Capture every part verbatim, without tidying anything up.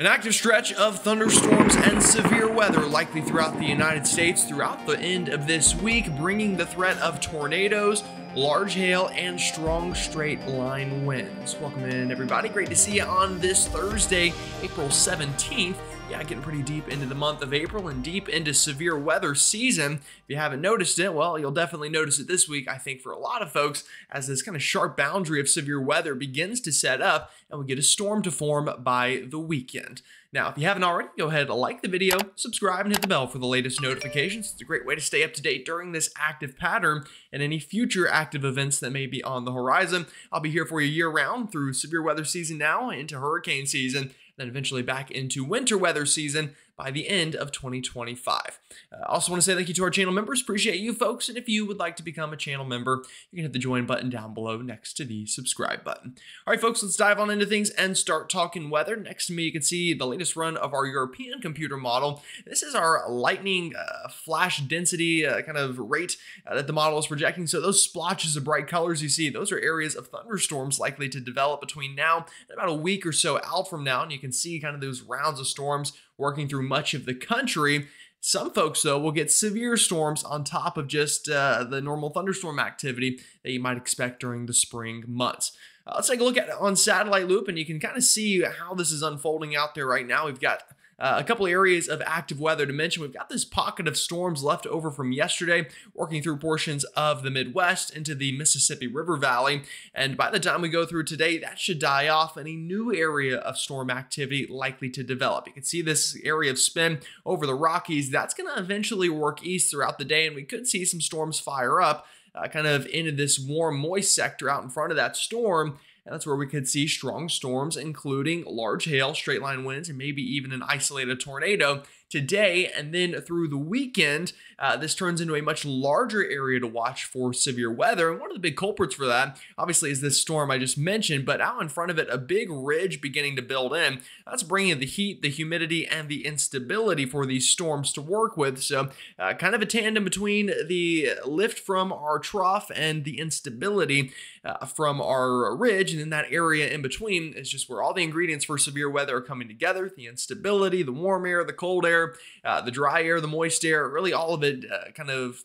An active stretch of thunderstorms and severe weather likely throughout the United States throughout the end of this week, bringing the threat of tornadoes, large hail, and strong straight line winds. Welcome in, everybody. Great to see you on this Thursday, April seventeenth. Yeah, getting pretty deep into the month of April and deep into severe weather season. If you haven't noticed it, well, you'll definitely notice it this week, I think, for a lot of folks, as this kind of sharp boundary of severe weather begins to set up and we get a storm to form by the weekend. Now, if you haven't already, go ahead and like the video, subscribe, and hit the bell for the latest notifications. It's a great way to stay up to date during this active pattern and any future active events that may be on the horizon. I'll be here for you year-round through severe weather season now into hurricane season, then eventually back into winter weather season by the end of twenty twenty-five. I uh, also want to say thank you to our channel members. Appreciate you folks. And if you would like to become a channel member, you can hit the join button down below next to the subscribe button. All right, folks, let's dive on into things and start talking weather. Next to me, you can see the latest run of our European computer model. This is our lightning uh, flash density uh, kind of rate uh, that the model is projecting. So those splotches of bright colors you see, those are areas of thunderstorms likely to develop between now and about a week or so out from now. And you can see kind of those rounds of storms working through much of the country. Some folks, though, will get severe storms on top of just uh, the normal thunderstorm activity that you might expect during the spring months. Uh, let's take a look at it on satellite loop, and you can kind of see how this is unfolding out there right now. We've got Uh, a couple areas of active weather to mention. We've got this pocket of storms left over from yesterday, working through portions of the Midwest into the Mississippi River Valley. And by the time we go through today, that should die off, and a new area of storm activity likely to develop. You can see this area of spin over the Rockies. That's going to eventually work east throughout the day, and we could see some storms fire up uh, kind of into this warm, moist sector out in front of that storm. And that's where we could see strong storms, including large hail, straight line winds, and maybe even an isolated tornado today. And then through the weekend, uh, this turns into a much larger area to watch for severe weather. And one of the big culprits for that, obviously, is this storm I just mentioned. But out in front of it, a big ridge beginning to build in. That's bringing the heat, the humidity, and the instability for these storms to work with. So uh, kind of a tandem between the lift from our trough and the instability uh, from our ridge. And then that area in between is just where all the ingredients for severe weather are coming together. The instability, the warm air, the cold air, uh, the dry air, the moist air, really all of it uh, kind of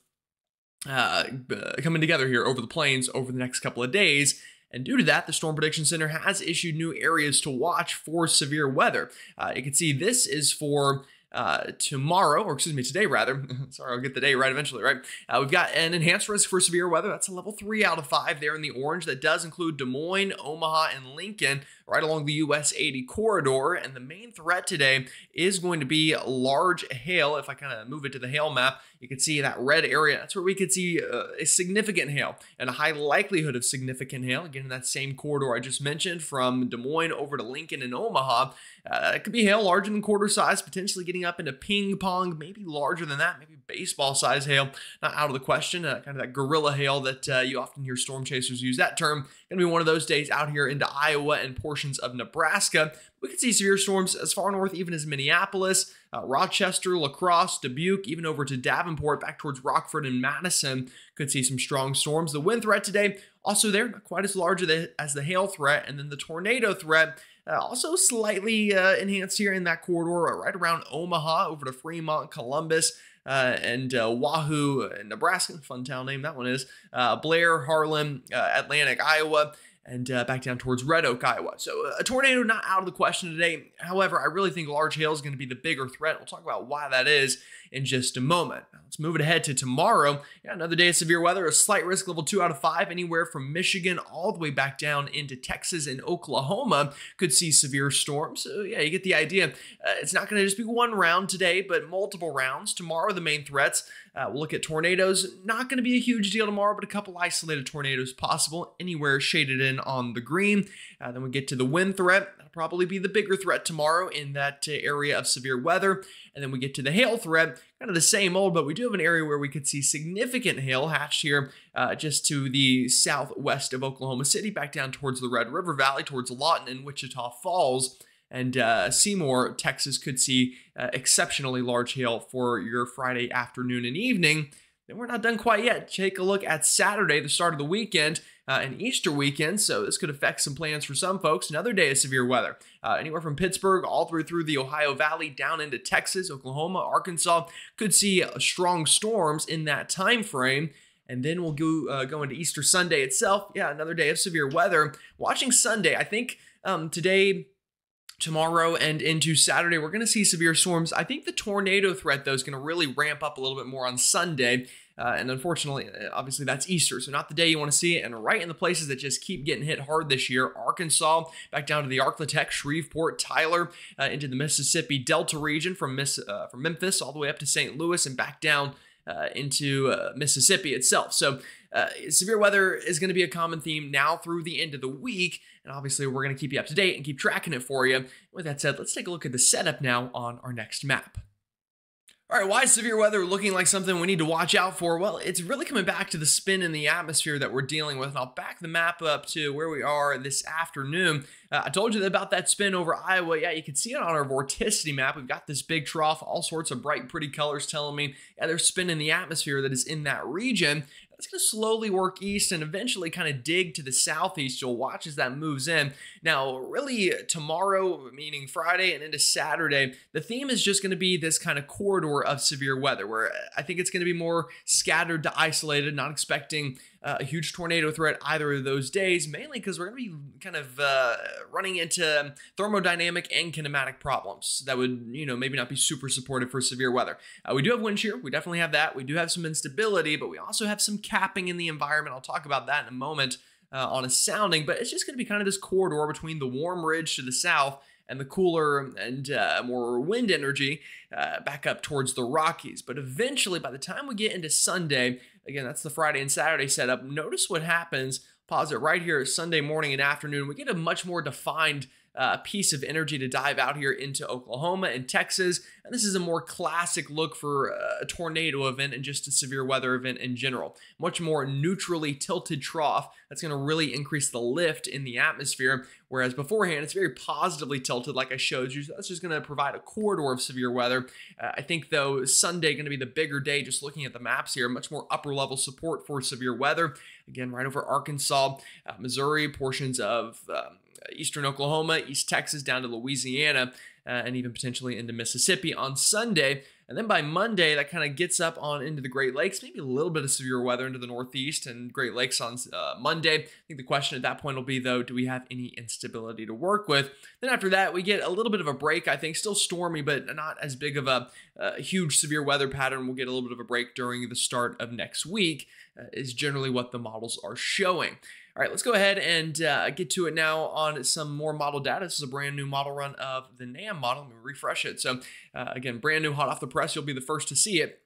uh, coming together here over the plains over the next couple of days. And due to that, the Storm Prediction Center has issued new areas to watch for severe weather. Uh, you can see this is for Uh, tomorrow, or excuse me, today rather. Sorry, I'll get the day right eventually, right? Uh, we've got an enhanced risk for severe weather. That's a level three out of five there in the orange. That does include Des Moines, Omaha, and Lincoln, right along the U S eighty corridor. And the main threat today is going to be large hail. If I kind of move it to the hail map, you can see that red area. That's where we could see uh, a significant hail and a high likelihood of significant hail. Again, in that same corridor I just mentioned from Des Moines over to Lincoln and Omaha. Uh, it could be hail larger than quarter size, potentially getting up into ping pong, maybe larger than that, maybe baseball size hail, not out of the question. Uh, kind of that gorilla hail that uh, you often hear storm chasers use that term. Gonna be one of those days out here into Iowa and portions of Nebraska. We could see severe storms as far north even as Minneapolis, uh, Rochester, La Crosse, Dubuque, even over to Davenport, back towards Rockford and Madison. Could see some strong storms. The wind threat today, also there, not quite as large as the hail threat. And then the tornado threat, Uh, also slightly uh, enhanced here in that corridor, right around Omaha, over to Fremont, Columbus, uh, and uh, Wahoo, Nebraska. Fun town name that one is. Uh, Blair, Harlan, uh, Atlantic, Iowa, and uh, back down towards Red Oak, Iowa. So a tornado not out of the question today. However, I really think large hail is going to be the bigger threat. We'll talk about why that is in just a moment. Now, let's move it ahead to tomorrow. Yeah, another day of severe weather, a slight risk level two out of five, anywhere from Michigan all the way back down into Texas and Oklahoma could see severe storms. So yeah, you get the idea. Uh, it's not going to just be one round today, but multiple rounds. Tomorrow, the main threats, uh, we'll look at tornadoes. Not going to be a huge deal tomorrow, but a couple isolated tornadoes possible, anywhere shaded in on the green. Uh, then we get to the wind threat. That'll probably be the bigger threat tomorrow in that uh, area of severe weather. And then we get to the hail threat, kind of the same old, but we do have an area where we could see significant hail hatched here uh, just to the southwest of Oklahoma City, back down towards the Red River Valley, towards Lawton and Wichita Falls. And uh, Seymour, Texas could see uh, exceptionally large hail for your Friday afternoon and evening. then we're not done quite yet. Take a look at Saturday, the start of the weekend, uh, and Easter weekend. So this could affect some plans for some folks. Another day of severe weather. Uh, anywhere from Pittsburgh all through through the Ohio Valley down into Texas, Oklahoma, Arkansas. Could see uh, strong storms in that time frame. And then we'll go, uh, go into Easter Sunday itself. Yeah, another day of severe weather. Watching Sunday, I think um, today, tomorrow, and into Saturday, we're going to see severe storms. I think the tornado threat, though, is going to really ramp up a little bit more on Sunday. Uh, and unfortunately, obviously, that's Easter, so not the day you want to see it. And right in the places that just keep getting hit hard this year, Arkansas, back down to the Ark-La-Tex, Shreveport, Tyler, uh, into the Mississippi Delta region from, Miss, uh, from Memphis all the way up to Saint Louis and back down Uh, into uh, Mississippi itself. So uh, severe weather is going to be a common theme now through the end of the week. And obviously we're going to keep you up to date and keep tracking it for you. With that said, let's take a look at the setup now on our next map. All right, why is severe weather looking like something we need to watch out for? Well, it's really coming back to the spin in the atmosphere that we're dealing with. And I'll back the map up to where we are this afternoon. Uh, I told you about that spin over Iowa. Yeah, you can see it on our vorticity map. We've got this big trough, all sorts of bright, pretty colors telling me, yeah, there's spin in the atmosphere that is in that region. It's going to slowly work east and eventually kind of dig to the southeast. You'll watch as that moves in. Now, really tomorrow, meaning Friday and into Saturday, the theme is just going to be this kind of corridor of severe weather where I think it's going to be more scattered to isolated, not expecting Uh, a huge tornado threat either of those days, mainly because we're going to be kind of uh, running into thermodynamic and kinematic problems that would, you know, maybe not be super supportive for severe weather. Uh, we do have wind shear. We definitely have that. We do have some instability, but we also have some capping in the environment. I'll talk about that in a moment uh, on a sounding, but it's just going to be kind of this corridor between the warm ridge to the south and the cooler and uh, more wind energy uh, back up towards the Rockies. But eventually, by the time we get into Sunday, again, that's the Friday and Saturday setup, notice what happens. Pause it right here, Sunday morning and afternoon. We get a much more defined uh, piece of energy to dive out here into Oklahoma and Texas. And this is a more classic look for a tornado event and just a severe weather event in general. Much more neutrally tilted trough. That's going to really increase the lift in the atmosphere. Whereas beforehand, it's very positively tilted like I showed you. So that's just going to provide a corridor of severe weather. Uh, I think, though, Sunday going to be the bigger day just looking at the maps here. Much more upper level support for severe weather. Again, right over Arkansas, uh, Missouri, portions of um, eastern Oklahoma, East Texas, down to Louisiana, uh, and even potentially into Mississippi on Sunday. And then by Monday, that kind of gets up on into the Great Lakes, maybe a little bit of severe weather into the Northeast and Great Lakes on uh, Monday. I think the question at that point will be, though, do we have any instability to work with? Then after that, we get a little bit of a break, I think. Still stormy, but not as big of a uh, huge severe weather pattern. We'll get a little bit of a break during the start of next week uh, is generally what the models are showing. All right, let's go ahead and uh, get to it now on some more model data. This is a brand new model run of the NAM model. Let me refresh it. So uh, again, brand new, hot off the press. You'll be the first to see it.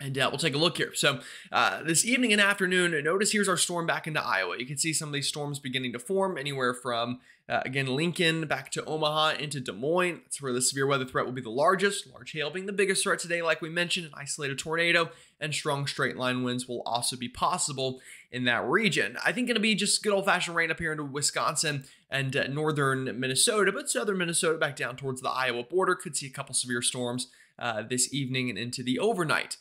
And uh, we'll take a look here. So uh, this evening and afternoon, notice here's our storm back into Iowa. You can see some of these storms beginning to form anywhere from, uh, again, Lincoln back to Omaha into Des Moines. That's where the severe weather threat will be the largest. Large hail being the biggest threat today, like we mentioned, an isolated tornado and strong straight line winds will also be possible in that region. I think it'll be just good old-fashioned rain up here into Wisconsin and uh, northern Minnesota, but southern Minnesota back down towards the Iowa border. Could see a couple severe storms uh, this evening and into the overnight.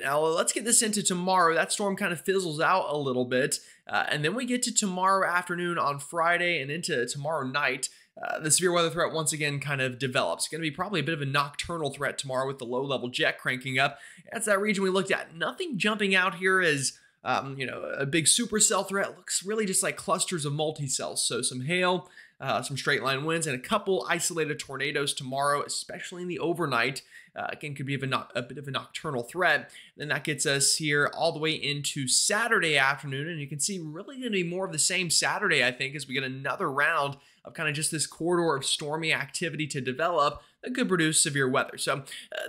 Now, let's get this into tomorrow. That storm kind of fizzles out a little bit. Uh, and then we get to tomorrow afternoon on Friday and into tomorrow night. Uh, the severe weather threat once again kind of develops. Going to be probably a bit of a nocturnal threat tomorrow with the low-level jet cranking up. That's that region we looked at. Nothing jumping out here as, um, you know, a big supercell threat. It looks really just like clusters of multi-cells. So some hail, Uh, some straight line winds, and a couple isolated tornadoes tomorrow, especially in the overnight. Uh, again, could be of a, a bit of a nocturnal threat. Then that gets us here all the way into Saturday afternoon, and you can see really going to be more of the same Saturday, I think, as we get another round of kind of just this corridor of stormy activity to develop that could produce severe weather. So uh,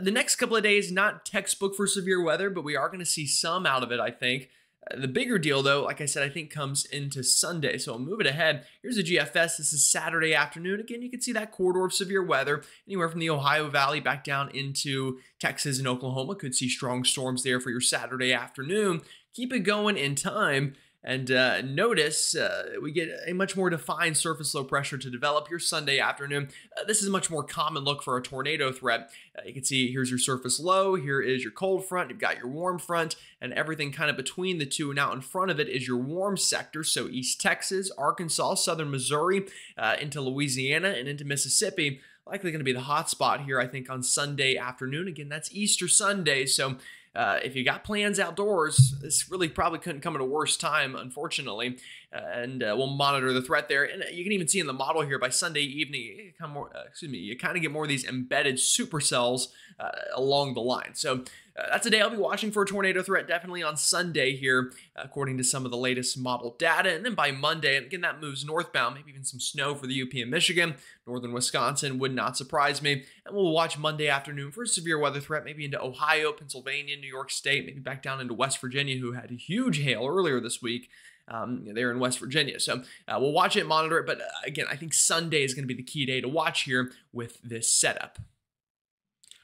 the next couple of days, not textbook for severe weather, but we are going to see some out of it, I think. The bigger deal, though, like I said, I think comes into Sunday. So I'll move it ahead. Here's the G F S. This is Saturday afternoon. Again, you can see that corridor of severe weather anywhere from the Ohio Valley back down into Texas and Oklahoma. Could see strong storms there for your Saturday afternoon. Keep it going in time. And uh, notice uh, we get a much more defined surface low pressure to develop your Sunday afternoon. Uh, this is a much more common look for a tornado threat. Uh, you can see here's your surface low, here is your cold front, you've got your warm front, and everything kind of between the two. And out in front of it is your warm sector, so East Texas, Arkansas, southern Missouri, uh, into Louisiana, and into Mississippi. Likely going to be the hot spot here, I think, on Sunday afternoon. Again, that's Easter Sunday, so Uh, if you got plans outdoors, this really probably couldn't come at a worse time, unfortunately. Uh, and uh, we'll monitor the threat there. And you can even see in the model here by Sunday evening, you kind of, more, uh, excuse me, you kind of get more of these embedded supercells uh, along the line. So uh, that's a day I'll be watching for a tornado threat, definitely on Sunday here, according to some of the latest model data. And then by Monday, and again, that moves northbound, maybe even some snow for the U P and Michigan. Northern Wisconsin would not surprise me. And we'll watch Monday afternoon for a severe weather threat, maybe into Ohio, Pennsylvania, New York State, maybe back down into West Virginia, who had a huge hail earlier this week um, there in West Virginia. So uh, we'll watch it, monitor it. But uh, again, I think Sunday is going to be the key day to watch here with this setup.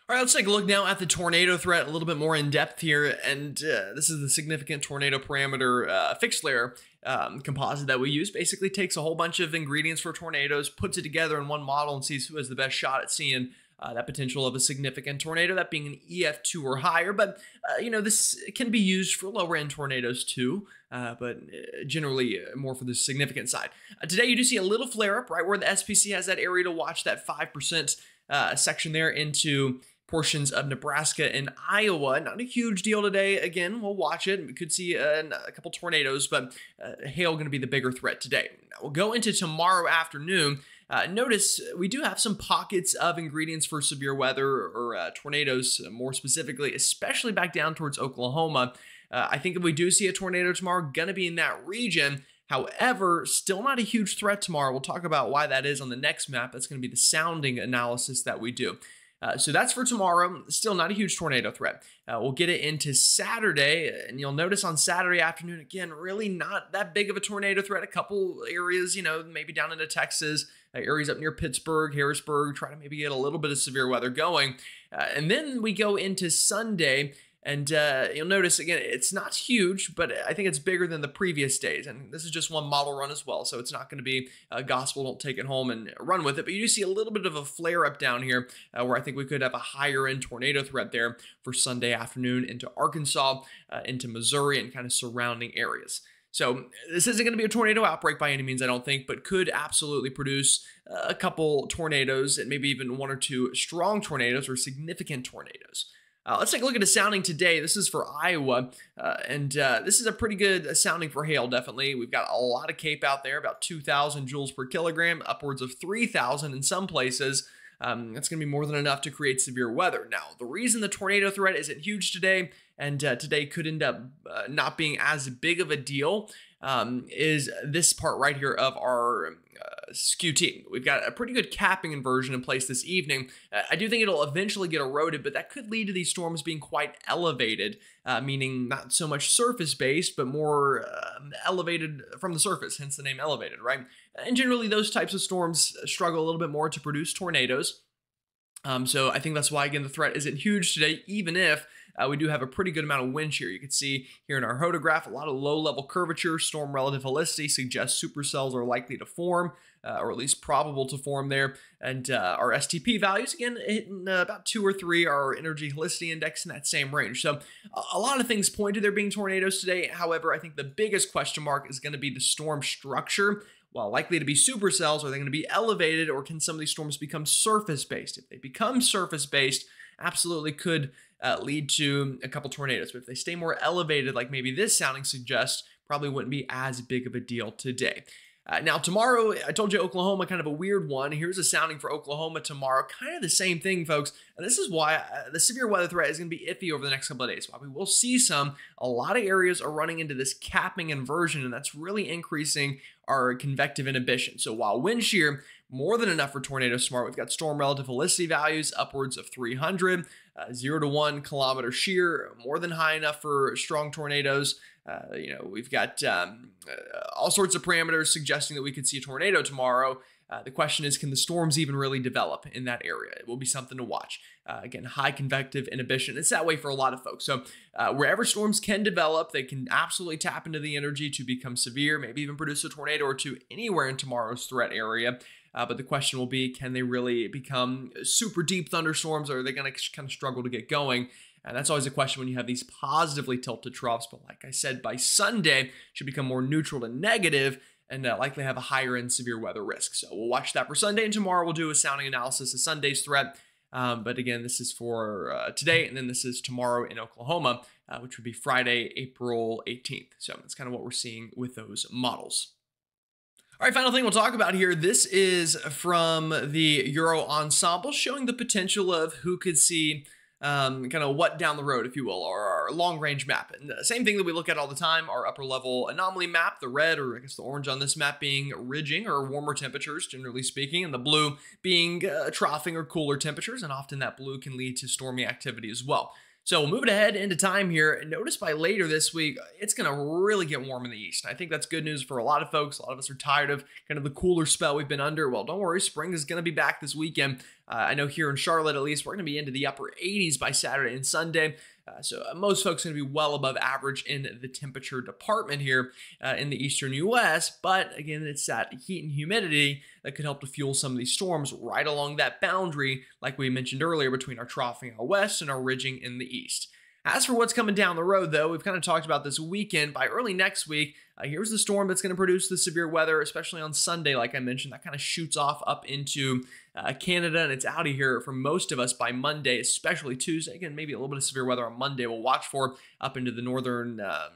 All right, let's take a look now at the tornado threat a little bit more in depth here. And uh, this is the significant tornado parameter uh, fixed layer um, composite that we use. Basically takes a whole bunch of ingredients for tornadoes, puts it together in one model, and sees who has the best shot at seeing Uh, that potential of a significant tornado, that being an E F two or higher. But, uh, you know, this can be used for lower end tornadoes too, uh, but generally more for the significant side. Uh, today, you do see a little flare up right where the S P C has that area to watch, that five percent uh, section there into portions of Nebraska and Iowa. Not a huge deal today. Again, we'll watch it. We could see uh, a couple tornadoes, but uh, hail going to be the bigger threat today. Now, we'll go into tomorrow afternoon. Uh, notice we do have some pockets of ingredients for severe weather or uh, tornadoes, more specifically, especially back down towards Oklahoma. Uh, I think if we do see a tornado tomorrow, going to be in that region. However, still not a huge threat tomorrow. We'll talk about why that is on the next map. That's going to be the sounding analysis that we do. Uh, so that's for tomorrow. Still not a huge tornado threat. Uh, we'll get it into Saturday, and you'll notice on Saturday afternoon, again, really not that big of a tornado threat. A couple areas, you know, maybe down into Texas, uh, areas up near Pittsburgh, Harrisburg, try to maybe get a little bit of severe weather going. Uh, and then we go into Sunday, and uh, you'll notice, again, it's not huge, but I think it's bigger than the previous days. And this is just one model run as well, so it's not going to be uh, gospel, don't take it home and run with it. But you do see a little bit of a flare-up down here uh, where I think we could have a higher-end tornado threat there for Sunday afternoon into Arkansas, uh, into Missouri, and kind of surrounding areas. So this isn't going to be a tornado outbreak by any means, I don't think, but could absolutely produce a couple tornadoes and maybe even one or two strong tornadoes or significant tornadoes. Uh, let's take a look at a sounding today. This is for Iowa, uh, and uh, this is a pretty good sounding for hail, definitely. We've got a lot of CAPE out there, about two thousand joules per kilogram, upwards of three thousand in some places. Um, that's going to be more than enough to create severe weather. Now, the reason the tornado threat isn't huge today, and uh, today could end up uh, not being as big of a deal, um, is this part right here of our uh, S Q T. We've got a pretty good capping inversion in place this evening. Uh, I do think it'll eventually get eroded, but that could lead to these storms being quite elevated, uh, meaning not so much surface-based, but more uh, elevated from the surface, hence the name elevated, right? And generally, those types of storms struggle a little bit more to produce tornadoes. Um, so I think that's why, again, the threat isn't huge today, even if uh, we do have a pretty good amount of wind shear. You can see here in our hodograph, a lot of low-level curvature. Storm relative helicity suggests supercells are likely to form, uh, or at least probable to form there. And uh, our S T P values, again, hitting uh, about two or three, our energy helicity index in that same range. So a lot of things point to there being tornadoes today. However, I think the biggest question mark is going to be the storm structure. While likely to be supercells, are they going to be elevated, or can some of these storms become surface-based? If they become surface-based, absolutely could uh, lead to a couple tornadoes. But if they stay more elevated, like maybe this sounding suggests, probably wouldn't be as big of a deal today. Uh, now, tomorrow, I told you Oklahoma, kind of a weird one. Here's a sounding for Oklahoma tomorrow. Kind of the same thing, folks. And this is why uh, the severe weather threat is going to be iffy over the next couple of days. While we will see some, a lot of areas are running into this capping inversion, and that's really increasing our convective inhibition. So while wind shear, more than enough for tornadoes tomorrow, we've got storm relative helicity values upwards of three hundred, uh, zero to one kilometer shear, more than high enough for strong tornadoes. Uh, you know, we've got um, uh, all sorts of parameters suggesting that we could see a tornado tomorrow. Uh, the question is, can the storms even really develop in that area? It will be something to watch. Uh, again, high convective inhibition. It's that way for a lot of folks. So uh, wherever storms can develop, they can absolutely tap into the energy to become severe, maybe even produce a tornado or two anywhere in tomorrow's threat area. Uh, but the question will be, can they really become super deep thunderstorms, or are they going to kind of struggle to get going? And that's always a question when you have these positively tilted troughs. But like I said, by Sunday, should become more neutral to negative and uh, likely have a higher end severe weather risk. So we'll watch that for Sunday. And tomorrow we'll do a sounding analysis of Sunday's threat. Um, but again, this is for uh, today. And then this is tomorrow in Oklahoma, uh, which would be Friday, April eighteenth. So that's kind of what we're seeing with those models. All right, final thing we'll talk about here. This is from the Euro Ensemble, showing the potential of who could see um, kind of what down the road, if you will, or our long-range map. And the same thing that we look at all the time, our upper-level anomaly map, the red, or I guess the orange on this map, being ridging or warmer temperatures, generally speaking, and the blue being uh, troughing or cooler temperatures, and often that blue can lead to stormy activity as well. So we'll move it ahead into time here, and notice by later this week, it's going to really get warm in the east. And I think that's good news for a lot of folks. A lot of us are tired of kind of the cooler spell we've been under. Well, don't worry, spring is going to be back this weekend. Uh, I know here in Charlotte, at least, we're going to be into the upper eighties by Saturday and Sunday. Uh, so most folks are going to be well above average in the temperature department here uh, in the eastern U S But again, it's that heat and humidity that could help to fuel some of these storms right along that boundary, like we mentioned earlier, between our troughing out west and our ridging in the east. As for what's coming down the road, though, we've kind of talked about this weekend. By early next week, uh, here's the storm that's going to produce the severe weather, especially on Sunday, like I mentioned. That kind of shoots off up into uh, Canada, and it's out of here for most of us by Monday, especially Tuesday. Again, maybe a little bit of severe weather on Monday we'll watch for up into the northern uh,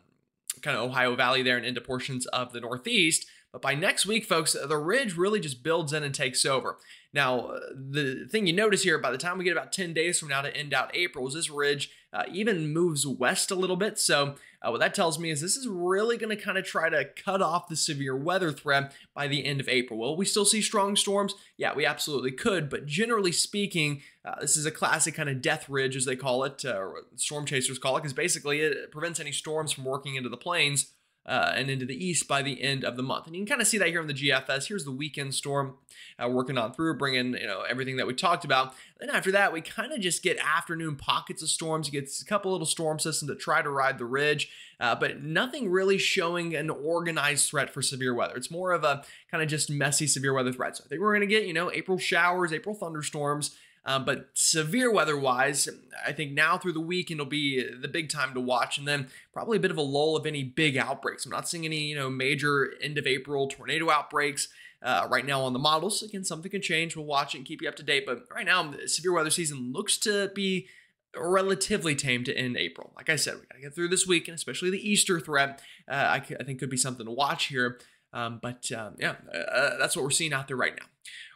kind of Ohio Valley there and into portions of the Northeast. But by next week, folks, the ridge really just builds in and takes over. Now, the thing you notice here, by the time we get about ten days from now to end out April, is this ridge uh, even moves west a little bit. So uh, what that tells me is this is really going to kind of try to cut off the severe weather threat by the end of April. Will we still see strong storms? Yeah, we absolutely could. But generally speaking, uh, this is a classic kind of death ridge, as they call it, uh, or storm chasers call it, because basically it prevents any storms from working into the plains Uh, and into the east by the end of the month. And you can kind of see that here on the G F S. Here's the weekend storm uh, working on through, bringing, you know, everything that we talked about. Then after that, we kind of just get afternoon pockets of storms. You get a couple little storm systems that try to ride the ridge, uh, but nothing really showing an organized threat for severe weather. It's more of a kind of just messy severe weather threat. So I think we're going to get, you know, April showers, April thunderstorms, Um, but severe weather-wise, I think now through the weekend will be the big time to watch, and then probably a bit of a lull of any big outbreaks. I'm not seeing any, you know, major end of April tornado outbreaks uh, right now on the models. Again, something can change. We'll watch it and keep you up to date. But right now, severe weather season looks to be relatively tame to end April. Like I said, we got to get through this weekend, especially the Easter threat. Uh, I, I think could be something to watch here. Um, but um, yeah, uh, that's what we're seeing out there right now.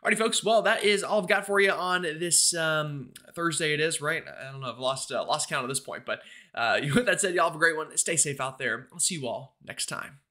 Alrighty, folks. Well, that is all I've got for you on this um, Thursday. It is, right? I don't know. I've lost uh, lost count at this point. But uh, with that said, y'all have a great one. Stay safe out there. I'll see you all next time.